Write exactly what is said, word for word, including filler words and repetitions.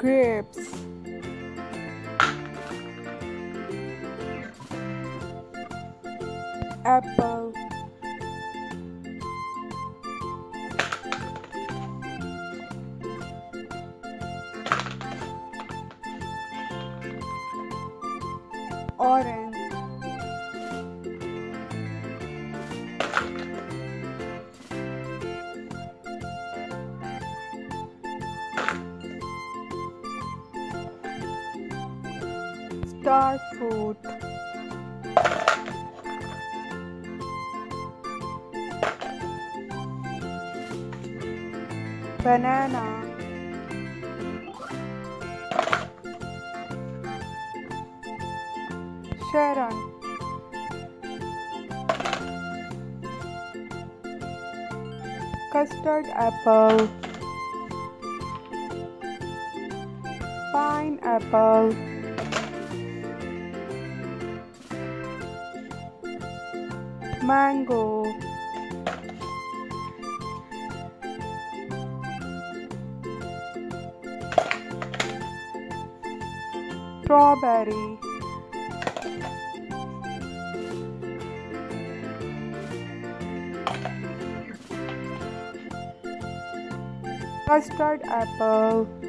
grapes. Apple. Orange. Star fruit. Banana. Sharon. Custard apple. Pineapple. Mango. Strawberry. Custard apple.